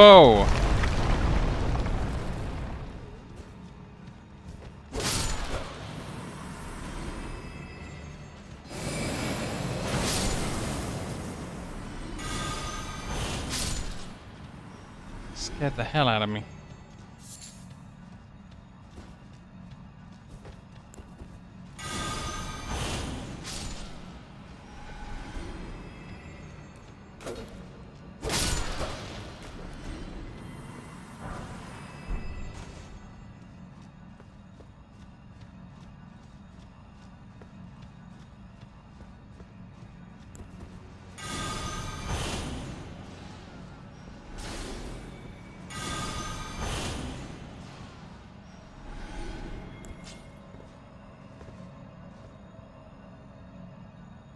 Whoa! Scared the hell out of me.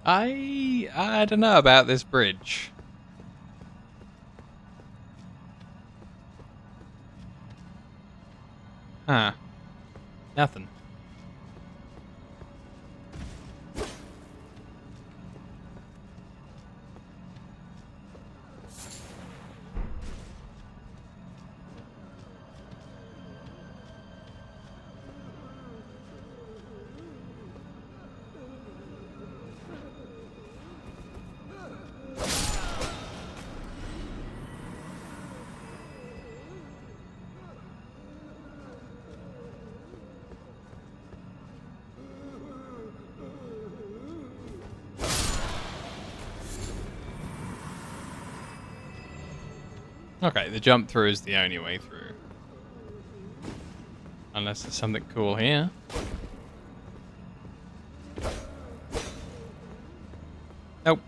I don't know about this bridge. Huh. Nothing. Okay, the jump through is the only way through. Unless there's something cool here. Nope.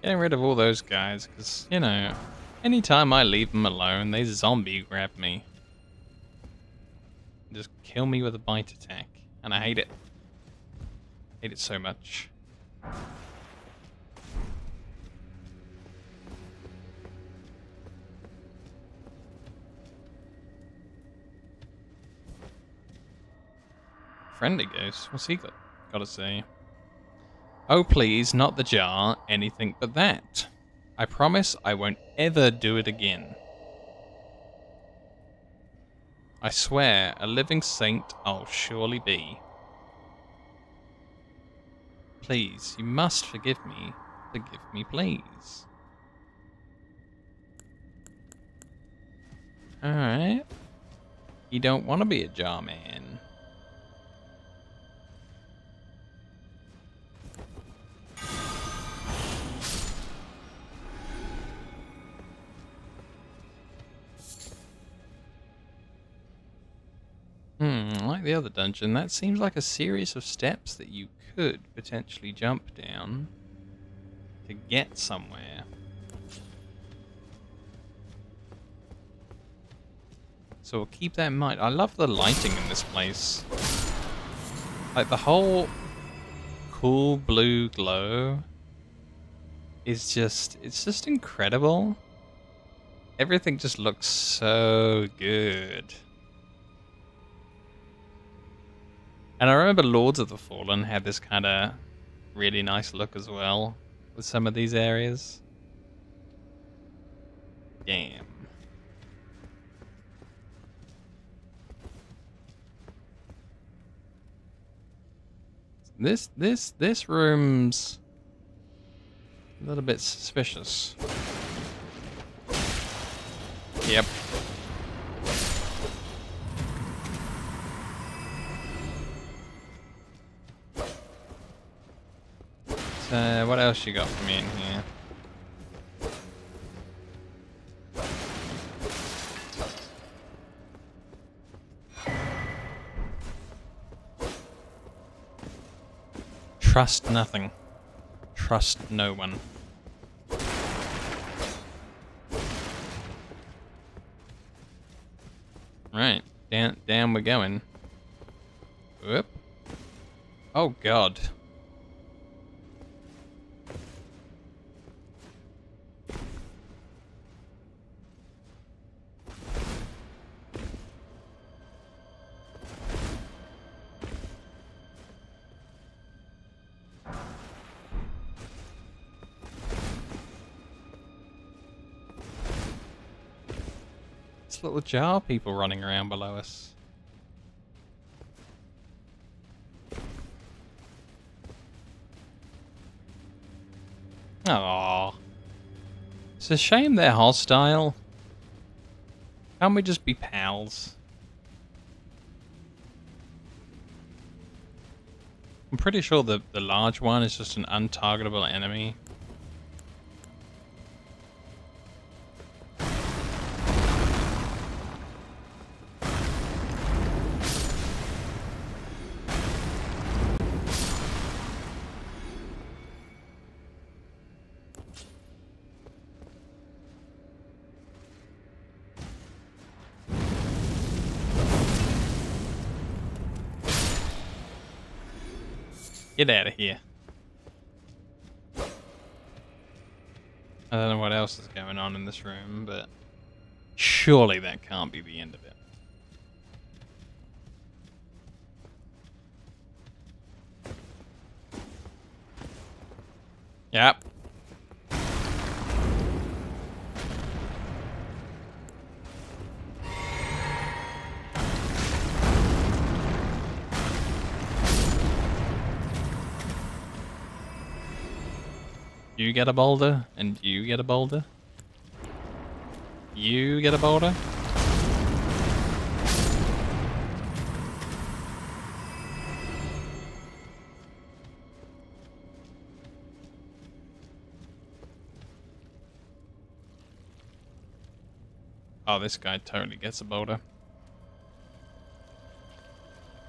Getting rid of all those guys, because, you know, anytime I leave them alone, they zombie grab me. Just kill me with a bite attack. And I hate it. Hate it so much. Friendly ghost? What's he got to say? Oh please, not the jar, anything but that. I promise I won't ever do it again. I swear, a living saint I'll surely be. Please, you must forgive me. Forgive me, please. Alright. You don't want to be a jar man. Like the other dungeon, that seems like a series of steps that you could potentially jump down to get somewhere. So we'll keep that in mind. I love the lighting in this place. Like the whole cool blue glow is just, it's just incredible. Everything just looks so good. And I remember Lords of the Fallen had this kind of really nice look as well with some of these areas. Damn. This room's a little bit suspicious. Yep. What else you got for me in here? Trust nothing. Trust no one. Right. Down we're going. Whoop. Oh god. Little jar people running around below us. Aww. It's a shame they're hostile. Can't we just be pals? I'm pretty sure the large one is just an untargetable enemy. Get out of here. I don't know what else is going on in this room, but surely that can't be the end of it. Yep. You get a boulder, and you get a boulder. You get a boulder. Oh, this guy totally gets a boulder.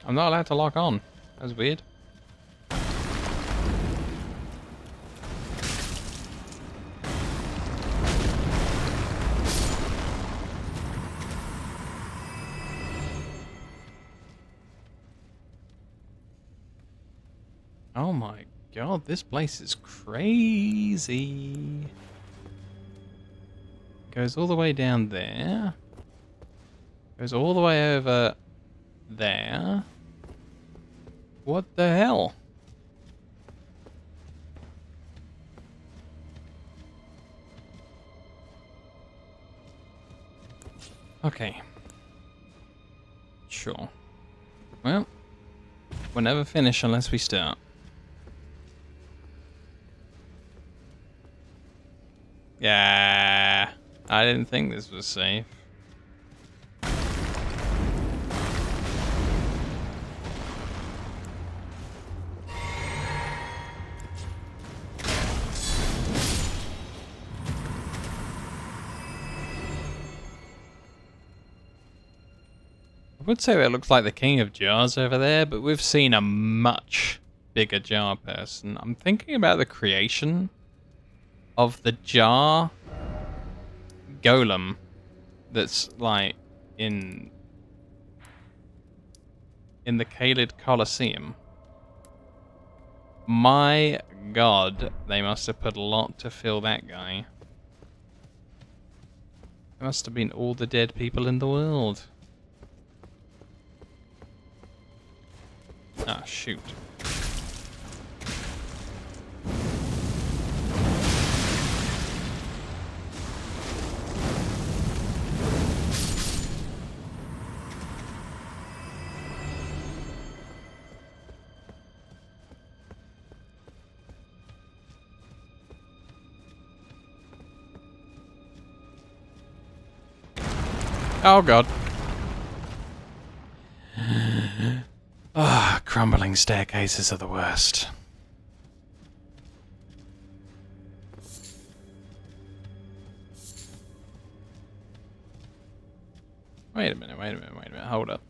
I'm not allowed to lock on. That's weird. Oh my god, this place is crazy. Goes all the way down there. Goes all the way over there. What the hell? Okay. Sure. Well, we'll never finish unless we start. Yeah, I didn't think this was safe. I would say it looks like the King of Jars over there, but we've seen a much bigger jar person. I'm thinking about the creation of the jar golem that's like in the Caelid Colosseum. My god, they must have put a lot to fill that guy. There must have been all the dead people in the world. Ah, shoot. Oh god. Ah, oh, crumbling staircases are the worst. Wait a minute, wait a minute, wait a minute, hold up.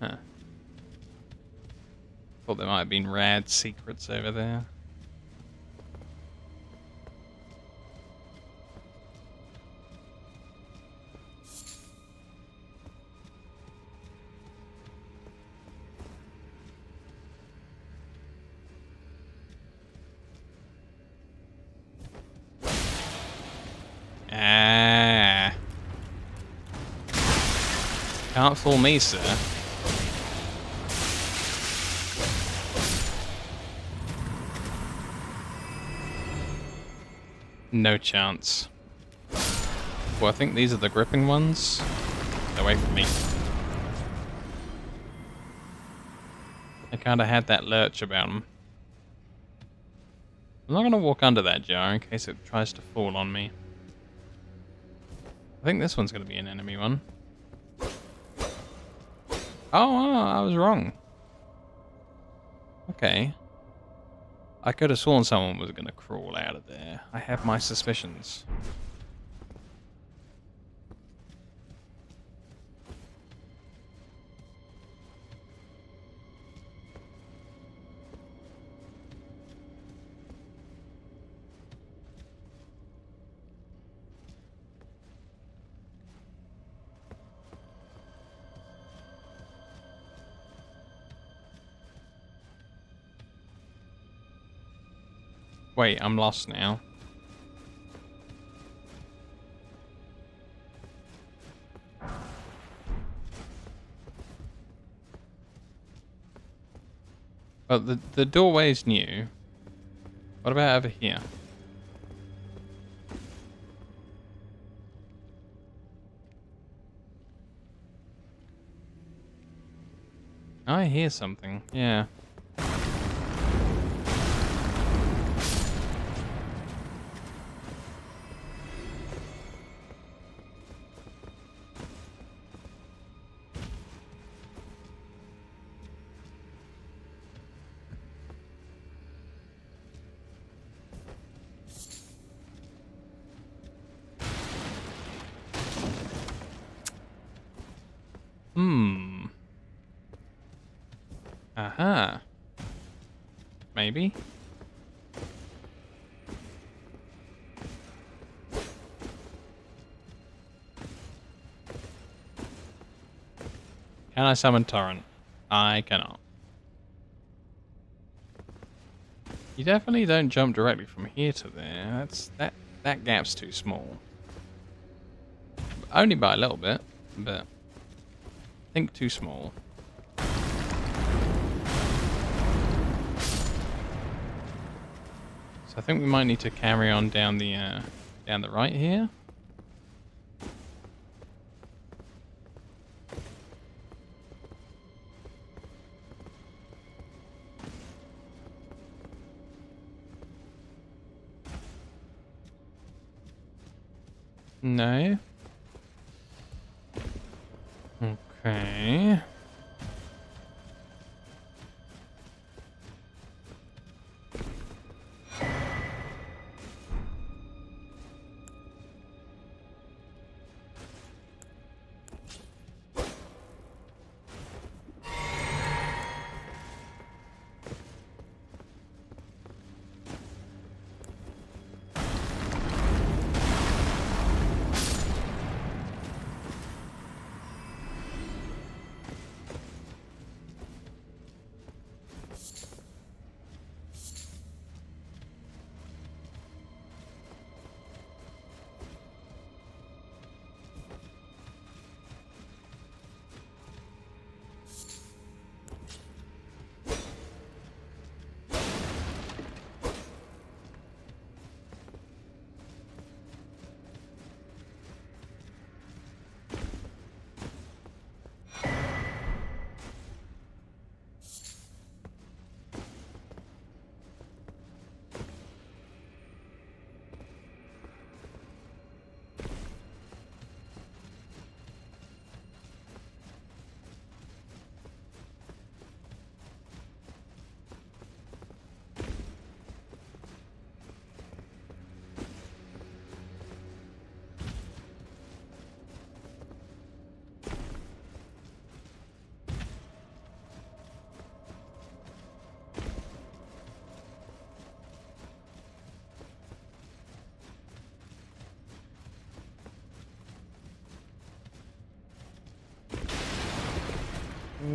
Huh. Thought there might have been rad secrets over there. Can't fool me, sir. No chance. Well, I think these are the gripping ones. Get away from me. I kind of had that lurch about them. I'm not going to walk under that jar in case it tries to fall on me. I think this one's going to be an enemy one. Oh, I was wrong. Okay. I could have sworn someone was going to crawl out of there. I have my suspicions. Wait, I'm lost now. But the doorway's new. What about over here? I hear something, yeah. Aha. Maybe. Can I summon Torrent? I cannot. You definitely don't jump directly from here to there. That gap's too small. Only by a little bit, but I think too small. So I think we might need to carry on down the right here. No. Okay.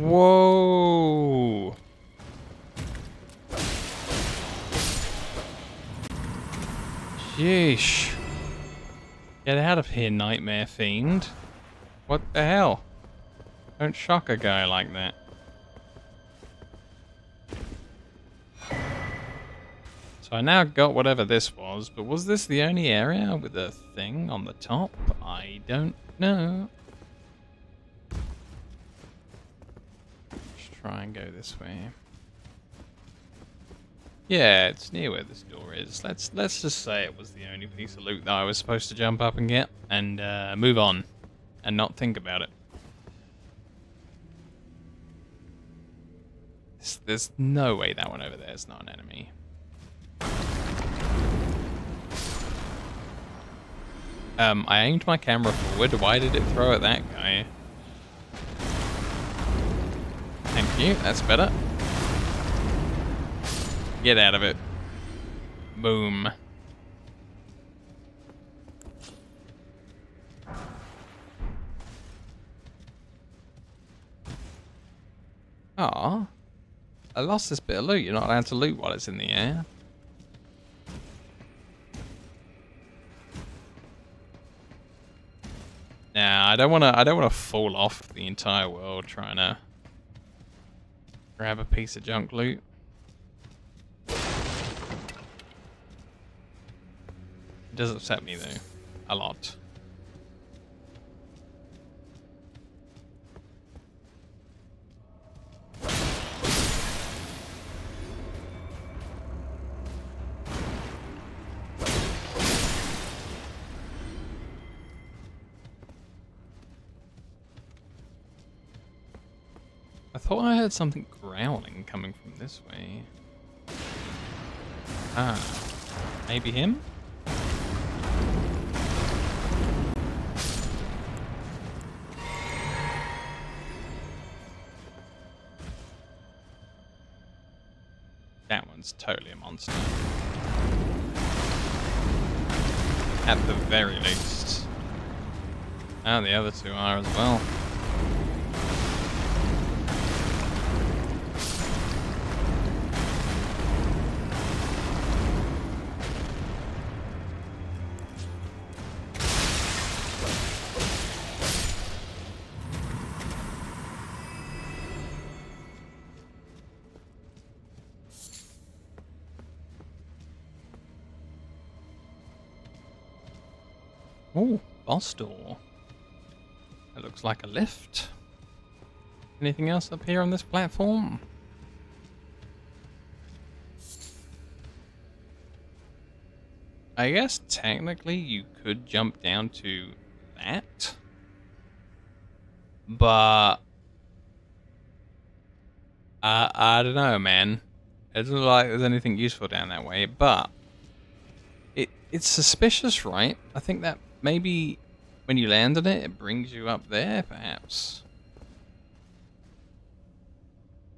Whoa! Sheesh. Get out of here, nightmare fiend. What the hell? Don't shock a guy like that. So I now got whatever this was, but was this the only area with a thing on the top? I don't know. Let's try and go this way. Yeah, it's near where this door is. Let's just say it was the only piece of loot that I was supposed to jump up and get, and move on, and not think about it. There's no way that one over there is not an enemy. I aimed my camera forward. Why did it throw at that guy? Thank you, that's better. Get out of it. Boom. Aw. I lost this bit of loot. You're not allowed to loot while it's in the air. Nah, I don't wanna fall off the entire world trying to grab a piece of junk loot. It does upset me though, a lot. I thought I heard something growling coming from this way. Ah, maybe him? That one's totally a monster. At the very least. And the other two are as well. Oh, boss door. That looks like a lift. Anything else up here on this platform? I guess technically you could jump down to that. But... I don't know, man. It doesn't look like there's anything useful down that way, but... It's suspicious, right? I think that... Maybe when you land on it, it brings you up there, perhaps.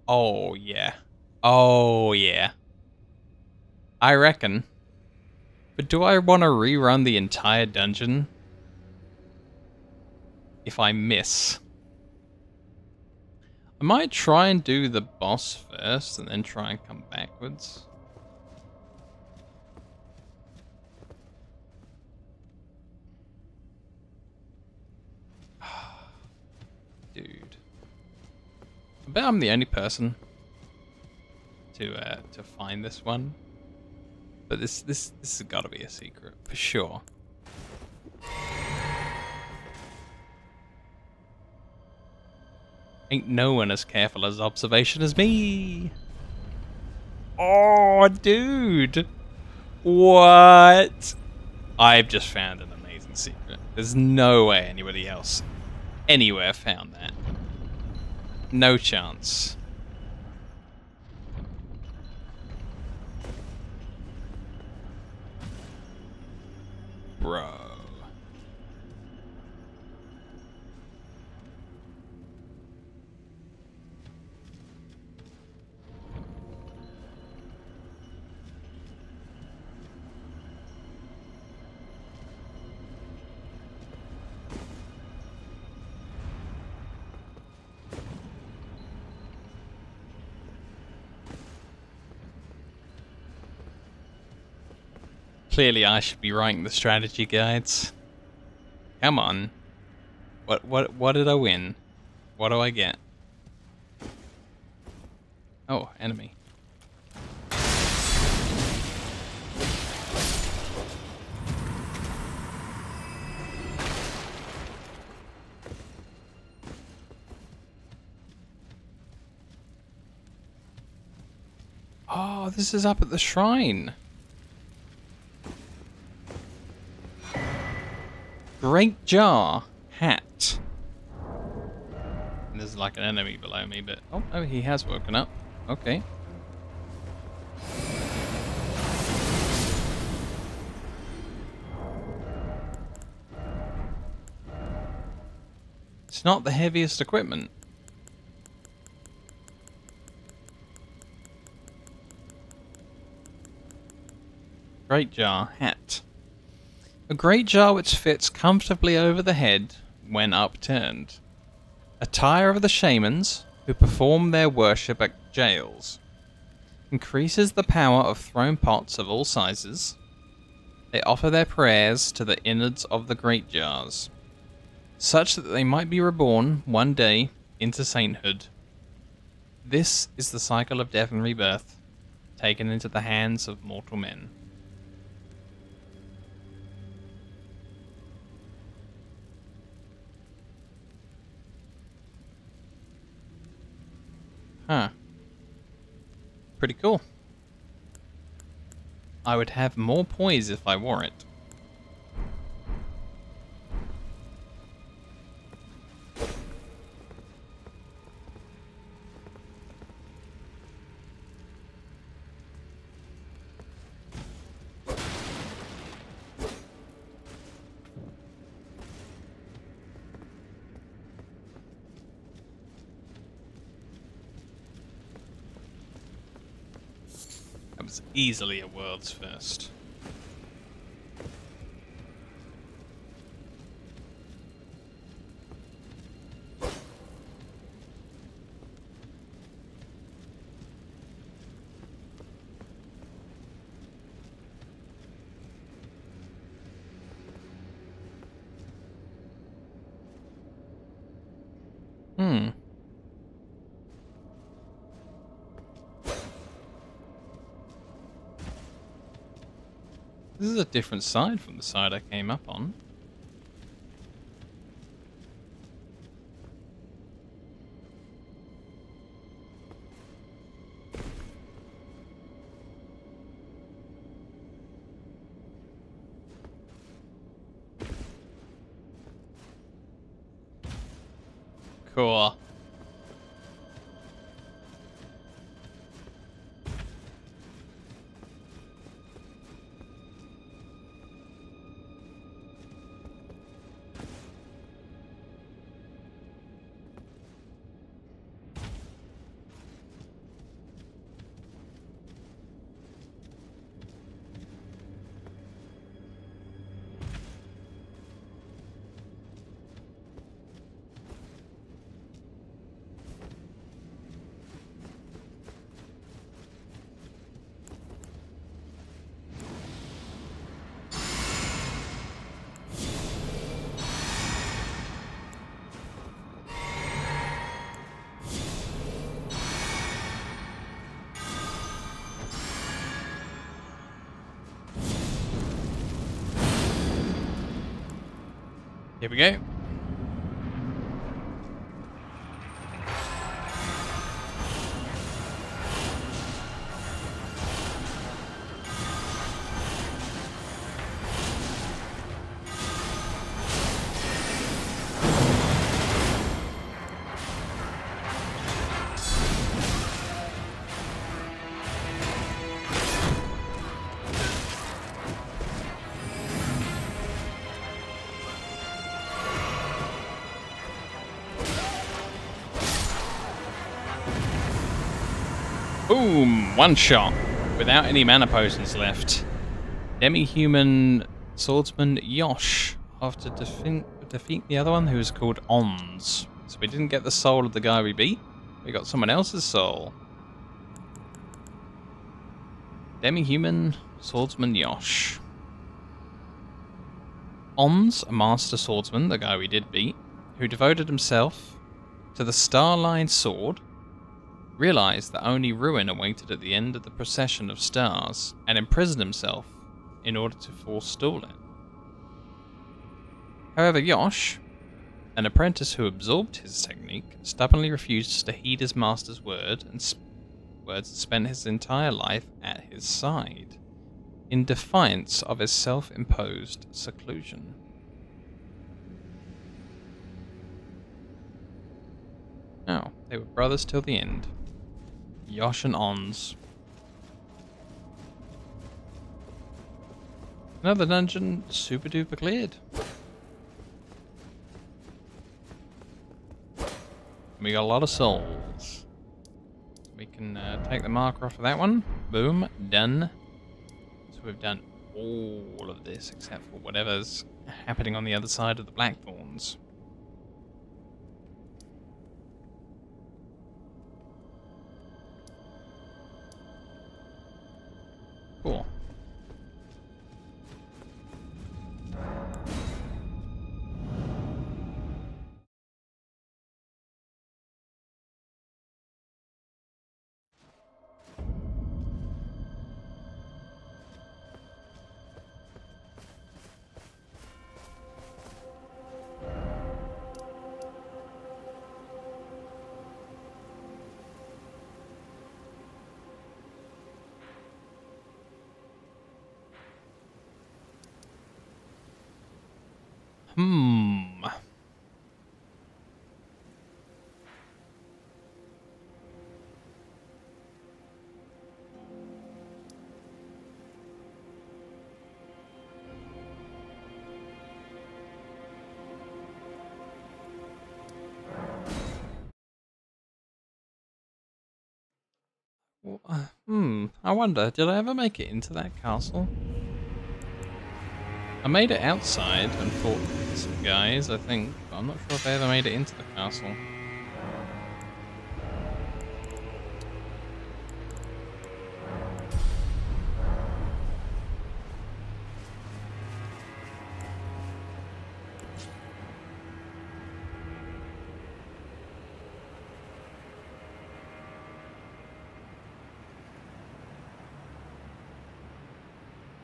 Oh, yeah. Oh, yeah. I reckon. But do I want to rerun the entire dungeon? If I miss. I might try and do the boss first, and then try and come backwards. I bet I'm the only person to find this one, but this has got to be a secret for sure. Ain't no one as careful as observation as me. Oh, dude, what? I've just found an amazing secret. There's no way anybody else anywhere found that. No chance. Bro. Clearly, I should be writing the strategy guides. Come on, what did I win? What do I get? Oh, enemy. Oh, this is up at the shrine. Great Jar hat. And there's like an enemy below me, but oh, he has woken up. Okay. It's not the heaviest equipment. Great Jar hat. A great jar which fits comfortably over the head when upturned. Attire of the shamans who perform their worship at jails. Increases the power of thrown pots of all sizes. They offer their prayers to the innards of the great jars, such that they might be reborn one day into sainthood. This is the cycle of death and rebirth, taken into the hands of mortal men. Huh. Pretty cool. I would have more poise if I wore it. Easily a world's first. This is a different side from the side I came up on. Cool. Here we go. Boom! One shot, without any mana potions left. Demi-human swordsman Yosh, after defeat the other one, who was called Ons. So we didn't get the soul of the guy we beat. We got someone else's soul. Demi-human swordsman Yosh. Ons, a master swordsman, the guy we did beat, who devoted himself to the Starlight sword, realized that only ruin awaited at the end of the procession of stars, and imprisoned himself in order to forestall it. However, Yosh, an apprentice who absorbed his technique, stubbornly refused to heed his master's words and spent his entire life at his side, in defiance of his self-imposed seclusion. Now, they were brothers till the end. Yosh and Ons. Another dungeon super duper cleared. We got a lot of souls. We can take the marker off of that one. Boom, done. So we've done all of this except for whatever's happening on the other side of the Blackthorns. Cool. I wonder, did I ever make it into that castle? I made it outside and fought with some guys, I think, but I'm not sure if I ever made it into the castle.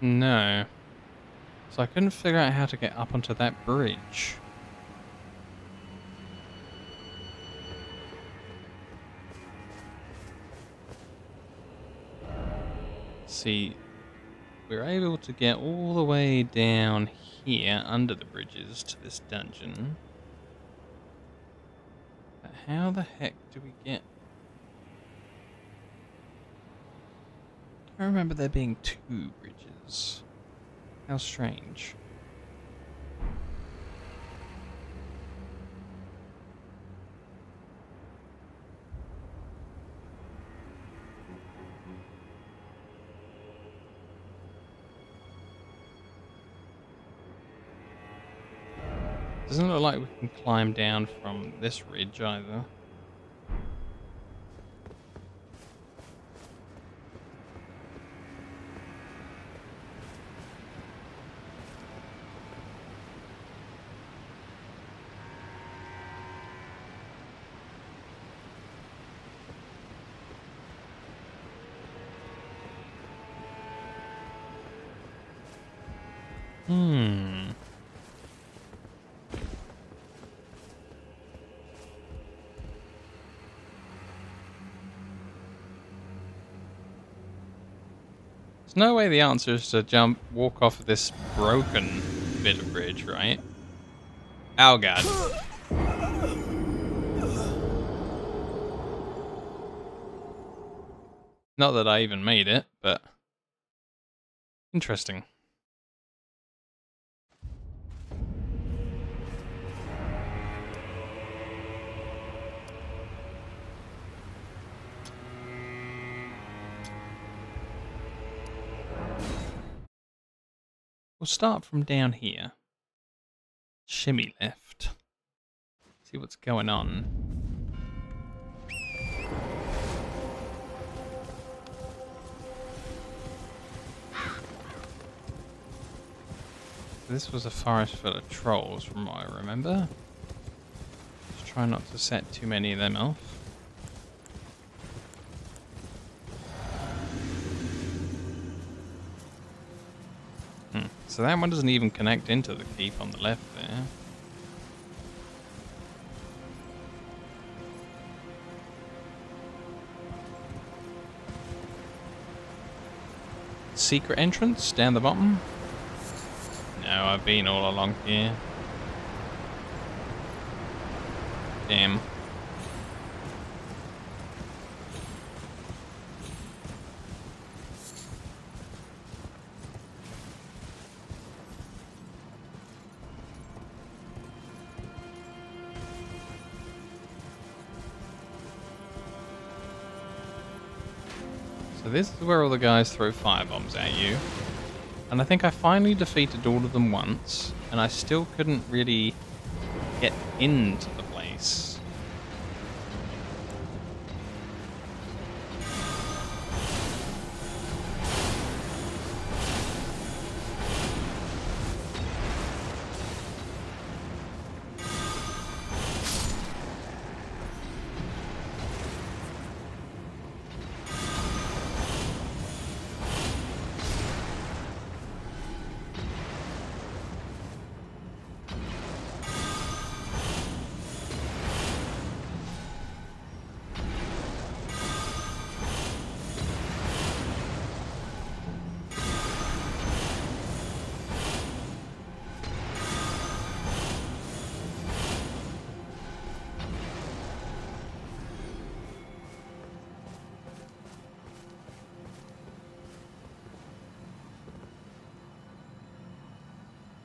No. So I couldn't figure out how to get up onto that bridge. See, we're able to get all the way down here under the bridges to this dungeon. But how the heck do we get? I remember there being two bridges. How strange. Doesn't look like we can climb down from this ridge either. No way the answer is to jump, walk off this broken bit of bridge, right? Oh god. Not that I even made it, but interesting. We'll start from down here. Shimmy left. See what's going on. This was a forest full of trolls from what I remember. Just try not to set too many of them off. So that one doesn't even connect into the keep on the left there. Secret entrance down the bottom? No, I've been all along here. Damn. So this is where all the guys throw firebombs at you. And I think I finally defeated all of them once, and I still couldn't really get into the place.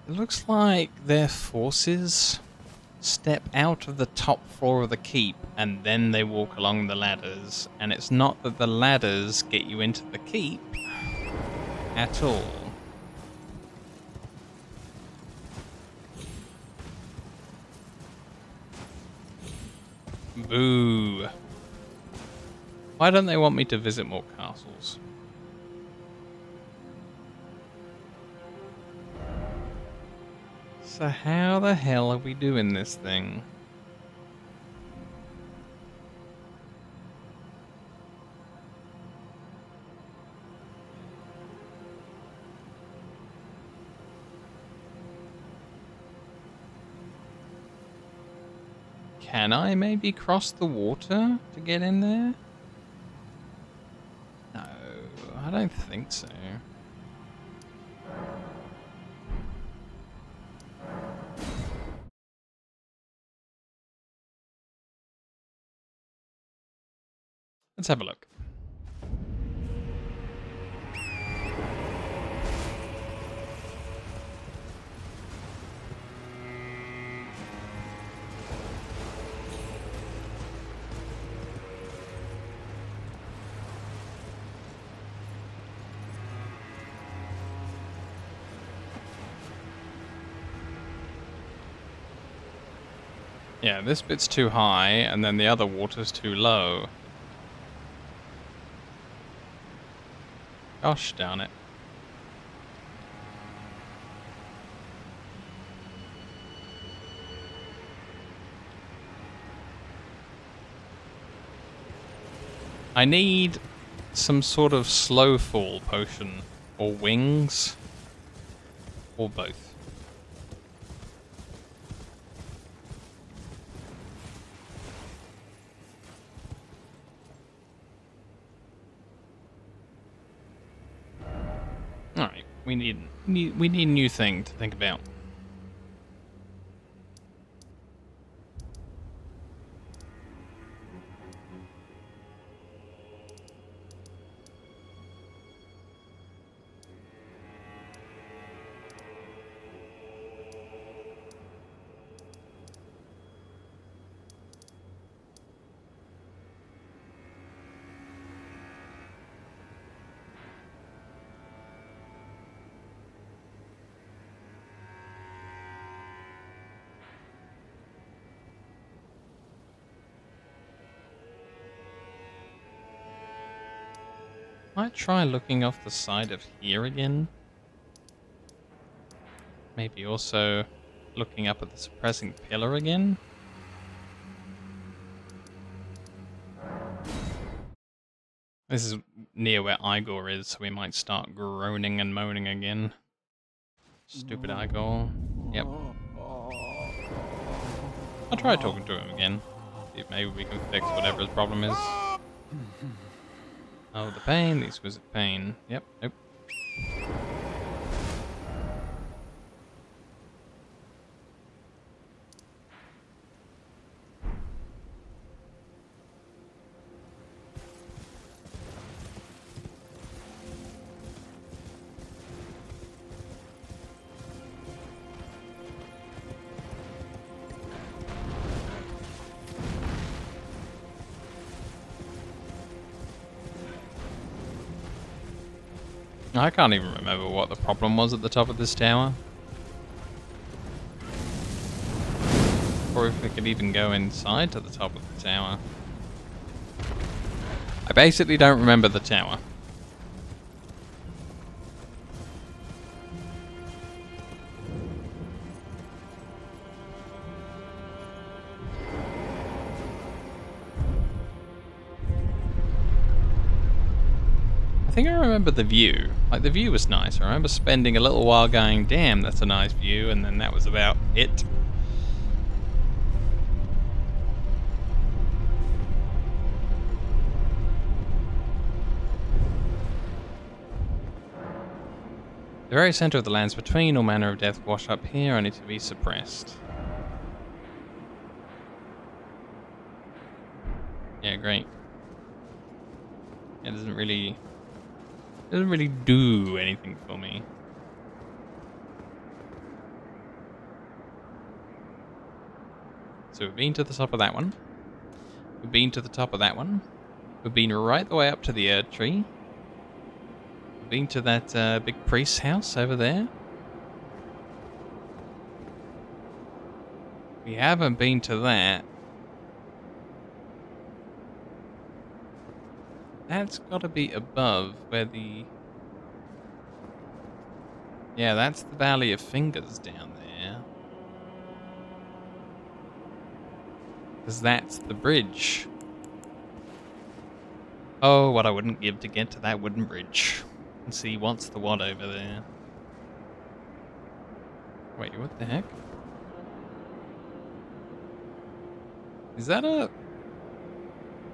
It looks like their forces step out of the top floor of the keep and then they walk along the ladders. And it's not that the ladders get you into the keep at all. Boo. Why don't they want me to visit more castles? So how the hell are we doing this thing? Can I maybe cross the water to get in there? No, I don't think so. Let's have a look. Yeah, this bit's too high, and then the other water's too low. Gosh darn it. I need some sort of slow fall potion, or wings, or both. We need a new thing to think about. Might try looking off the side of here again. Maybe also looking up at the suppressing pillar again. This is near where Igor is, so we might start groaning and moaning again. Stupid Igor. Yep. I'll try talking to him again. See if maybe we can fix whatever his problem is. Oh, the pain. The exquisite pain. Yep. Nope. I can't even remember what the problem was at the top of this tower. Or if we could even go inside to the top of the tower. I basically don't remember the tower. I think I remember the view. Like, the view was nice. I remember spending a little while going, damn, that's a nice view, and then that was about it. The very centre of the lands between, all manner of death wash up here, only to be suppressed. Yeah, great. It doesn't really... It doesn't really do anything for me. So we've been to the top of that one. We've been to the top of that one. We've been right the way up to the Erd Tree. We've been to that big priest's house over there. We haven't been to that. That's gotta be above where the... Yeah, that's the Valley of Fingers down there. Because that's the bridge. Oh, what I wouldn't give to get to that wooden bridge. And see what's the what over there. Wait, what the heck? Is that a...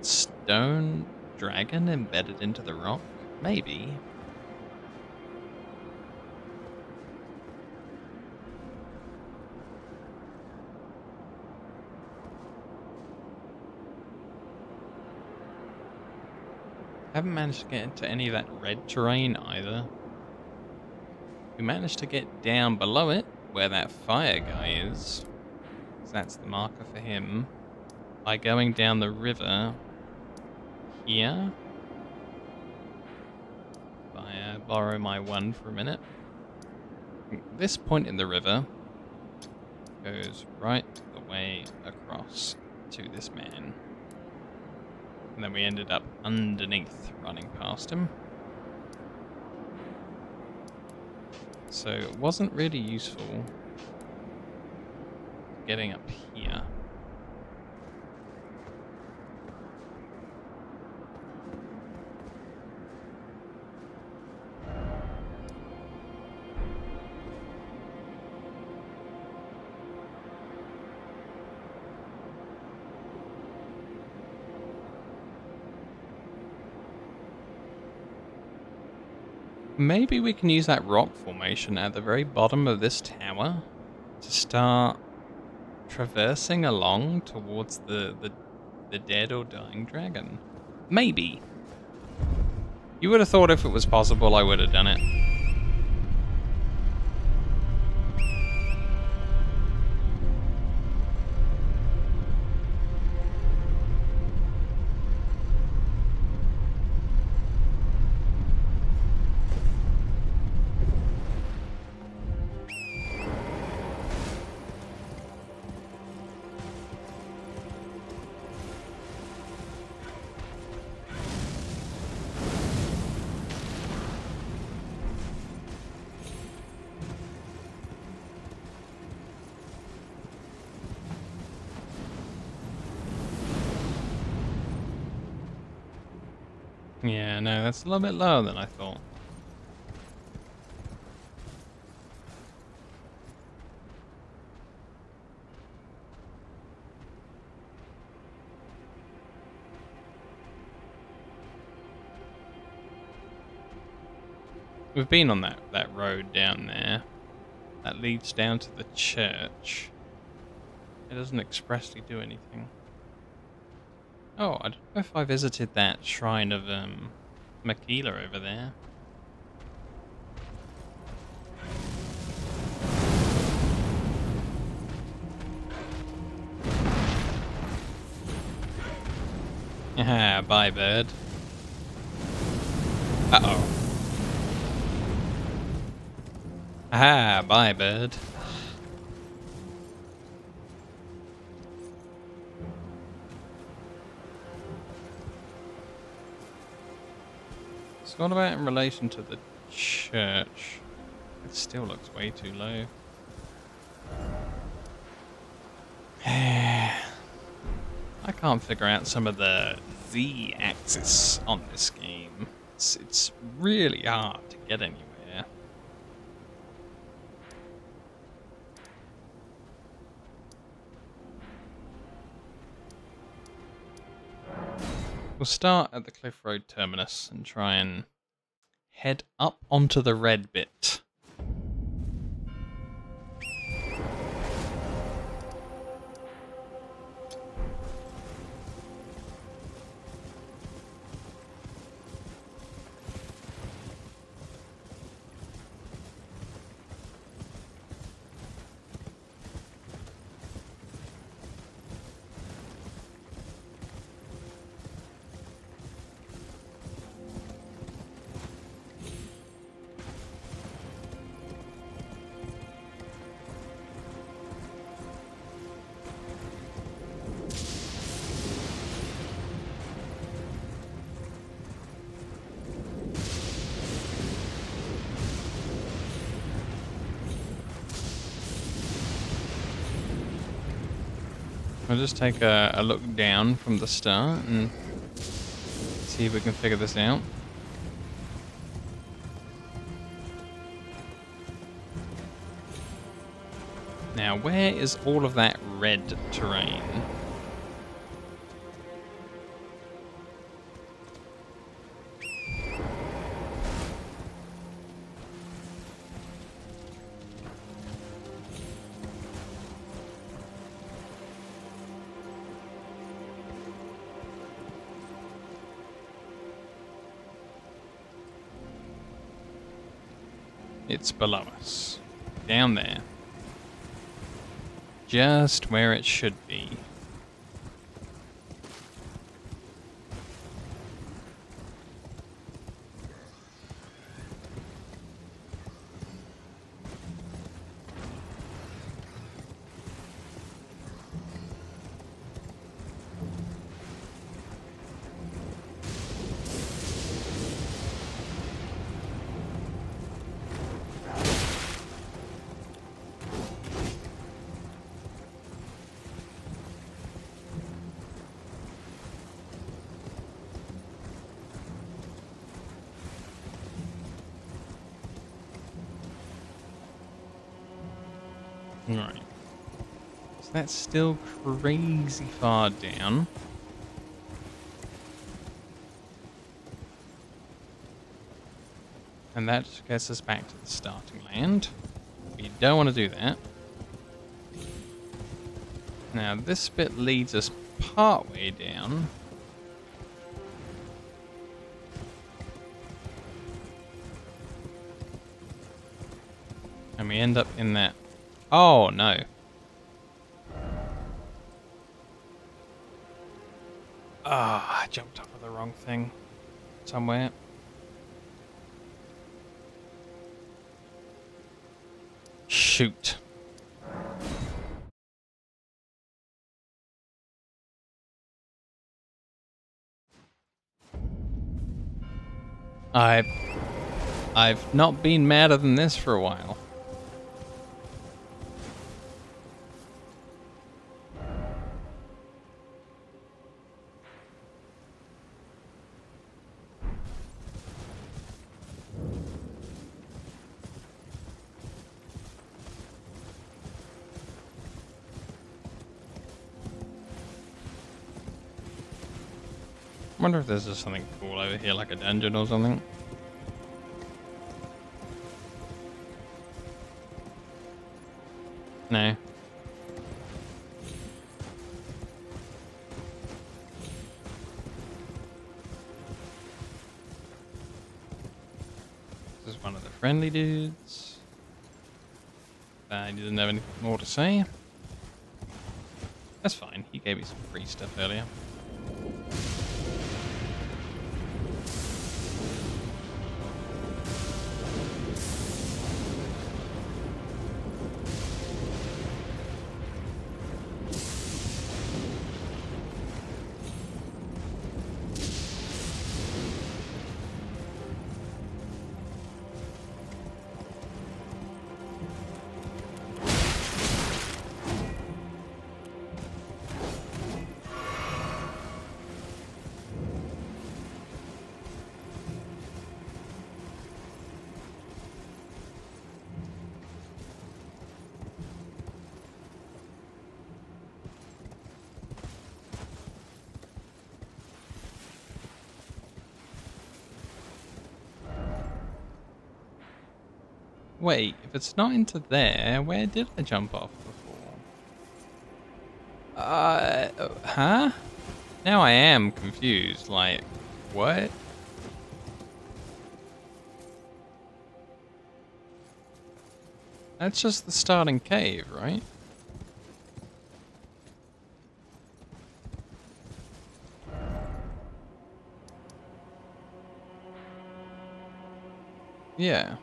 stone... dragon embedded into the rock? Maybe. Haven't managed to get into any of that red terrain either. We managed to get down below it, where that fire guy is. So that's the marker for him. By going down the river... Yeah. If I borrow my one for a minute. This point in the river goes right the way across to this man. And then we ended up underneath running past him. So it wasn't really useful getting up here. Maybe we can use that rock formation at the very bottom of this tower to start traversing along towards the dead or dying dragon. Maybe. You would have thought if it was possible, I would have done it. Yeah, no, that's a little bit lower than I thought. We've been on that road down there. That leads down to the church. It doesn't expressly do anything. Oh, I don't know if I visited that shrine of Makila over there. Ah, bye bird. Uh-oh. Ah, bye, bird. It's not about in relation to the church. It still looks way too low. I can't figure out some of the Z-axis on this game. It's really hard to get anywhere. We'll start at the Cliff Road terminus and try and head up onto the red bit. We'll just take a look down from the start and see if we can figure this out. Now, where is all of that red terrain? It's below us, down there, just where it should be. Right, so that's still crazy far down. And that gets us back to the starting land. We don't want to do that. Now this bit leads us partway down. And we end up in that. Oh, no. Ah, I jumped up with the wrong thing somewhere. Shoot. I've not been madder than this for a while. wonder if there's just something cool over here, like a dungeon or something. No. This is one of the friendly dudes. He doesn't have anything more to say. That's fine, he gave me some free stuff earlier. Wait, if it's not into there, where did I jump off before? Huh? Now I am confused, like, what? That's just the starting cave, right? Yeah.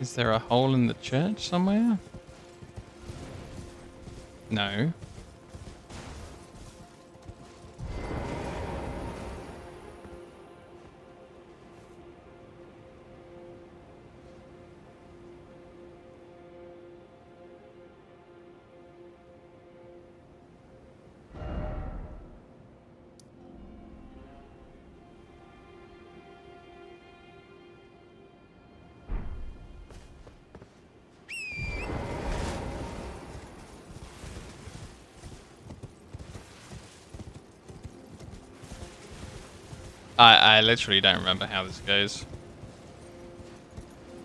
Is there a hole in the church somewhere? No. I literally don't remember how this goes.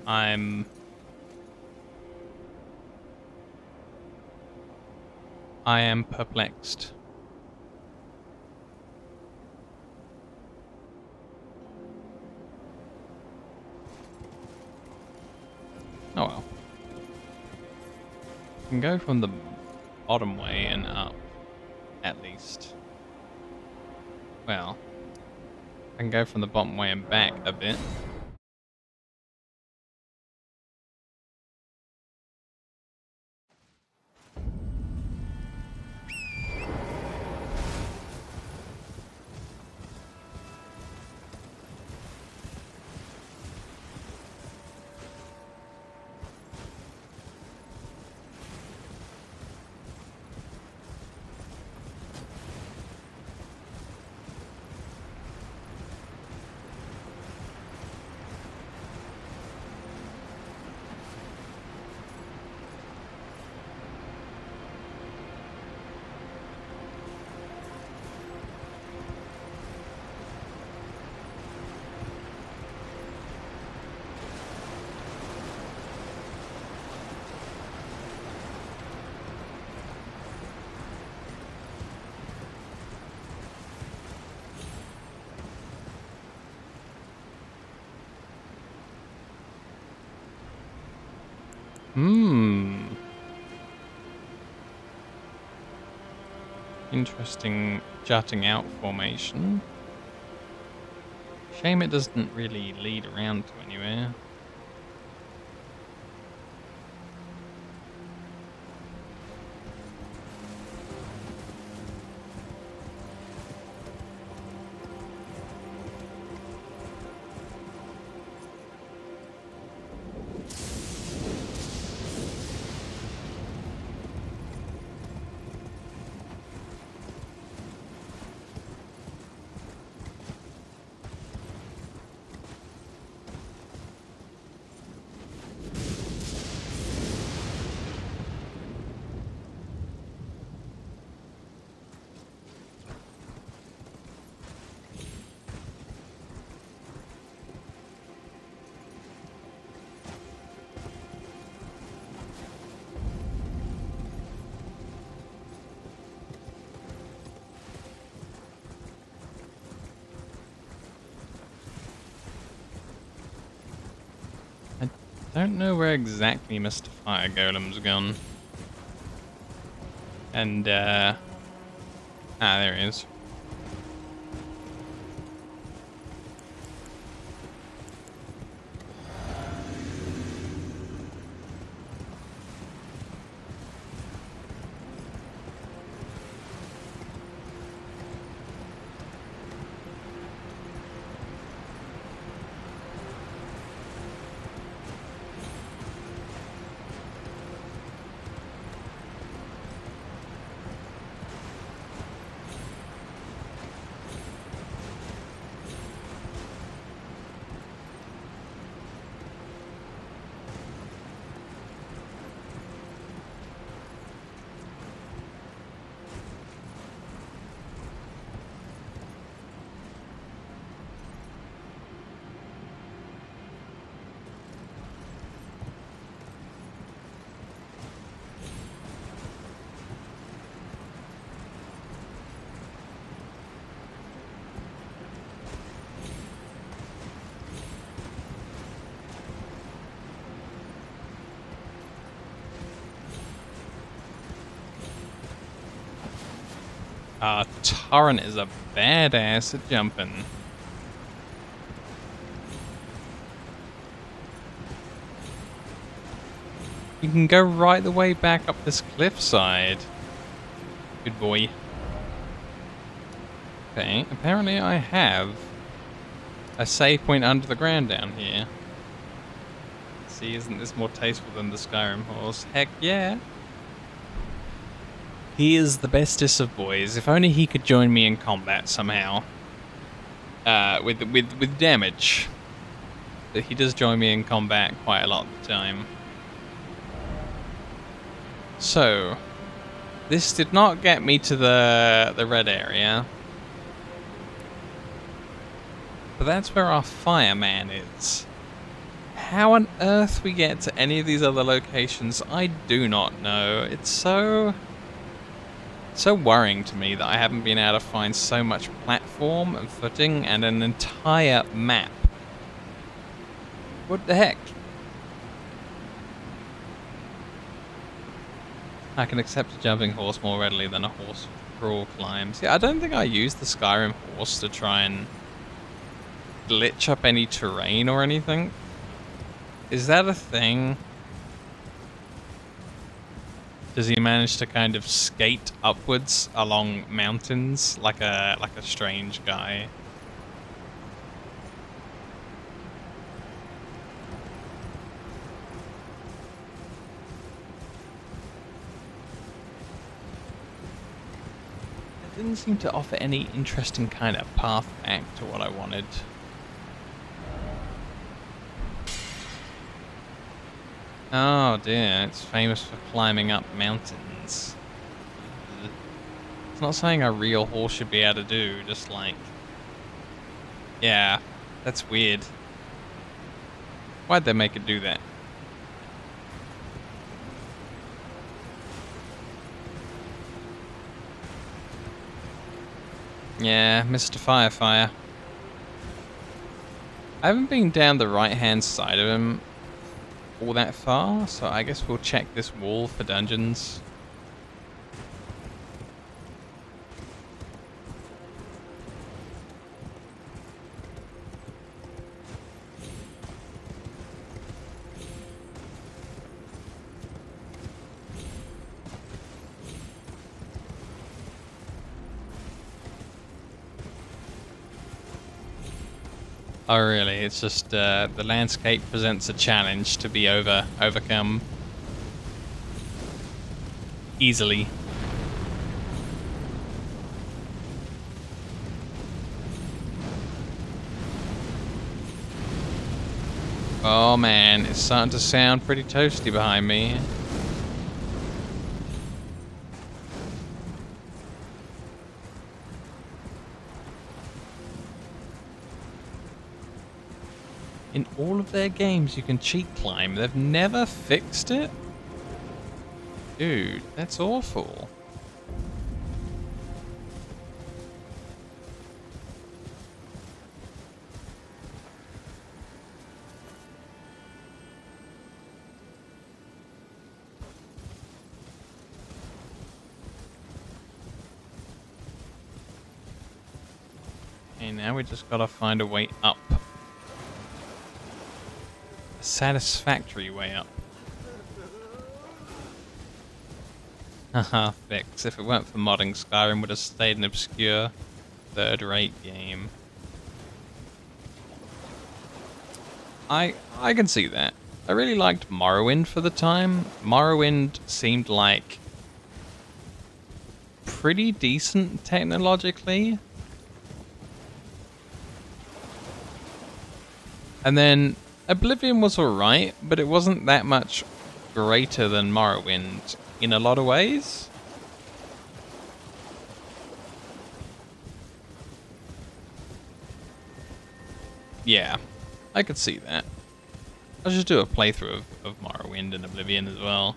I am perplexed. Oh well. You can go from the bottom way and up, at least. Well. I can go from the bottom way and back a bit. Interesting jutting out formation. Shame it doesn't really lead around to anywhere. don't know where exactly Mr. Fire Golem's gone. And, there he is. Torrent is a badass at jumping. You can go right the way back up this cliffside. Good boy. Okay, apparently I have a save point under the ground down here. See, isn't this more tasteful than the Skyrim horse? Heck yeah! He is the bestest of boys. If only he could join me in combat somehow. With damage. But he does join me in combat quite a lot of the time. So, this did not get me to the red area. But that's where our fireman is. How on earth we get to any of these other locations, I do not know. It's so worrying to me that I haven't been able to find so much platform and footing and an entire map. What the heck? I can accept a jumping horse more readily than a horse with crawl climbs. Yeah, I don't think I used the Skyrim horse to try and glitch up any terrain or anything. Is that a thing? Does he manage to kind of skate upwards along mountains like a strange guy? It didn't seem to offer any interesting kind of path back to what I wanted. Oh dear, it's famous for climbing up mountains. It's not something a real horse should be able to do, just like... Yeah, that's weird. Why'd they make it do that? Yeah, Mr. Firefire. I haven't been down the right-hand side of him all that far, so I guess we'll check this wall for dungeons. Oh really, it's just the landscape presents a challenge to be overcome easily. Oh man, it's starting to sound pretty toasty behind me. In all of their games, you can cheat climb. They've never fixed it? Dude, that's awful. now. We just gotta find a way up. A satisfactory way up. Haha, fix. If it weren't for modding, Skyrim would have stayed an obscure, third-rate game. I can see that. I really liked Morrowind for the time. Morrowind seemed like pretty decent technologically. And then Oblivion was alright, but it wasn't that much greater than Morrowind in a lot of ways. Yeah, I could see that. I'll just do a playthrough of Morrowind and Oblivion as well.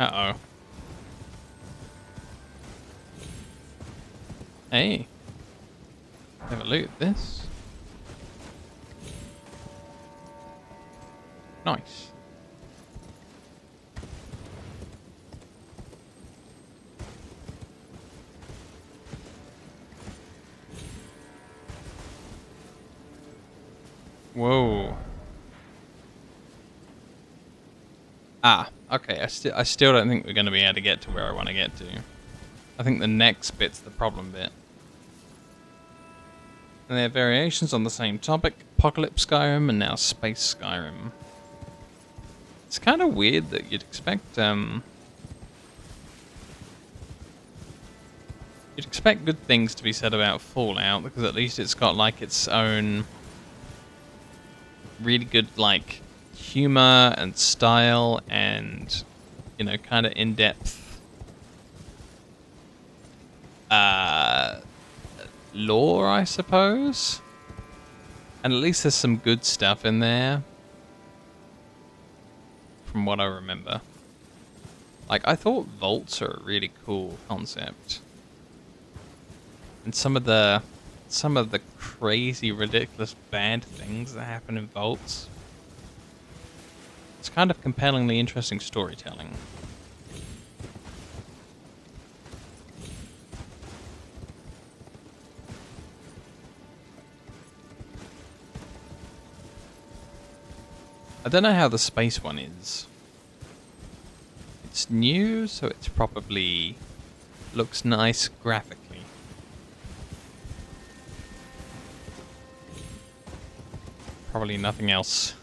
Uh-oh. Hey, have a look at this. Nice. Whoa. Ah, okay. I still don't think we're going to be able to get to where I want to get to. I think the next bit's the problem bit. And they are variations on the same topic, Apocalypse Skyrim and now Space Skyrim. It's kind of weird that you'd expect good things to be said about Fallout, because at least it's got like its own really good like humor and style and, you know, kind of in-depth lore, I suppose, and at least there's some good stuff in there from what I remember. Like, I thought vaults are a really cool concept, and some of the crazy, ridiculous, bad things that happen in vaults, it's kind of compellingly interesting storytelling. I don't know how the space one is. It's new, so it's probably looks nice graphically. Probably nothing else.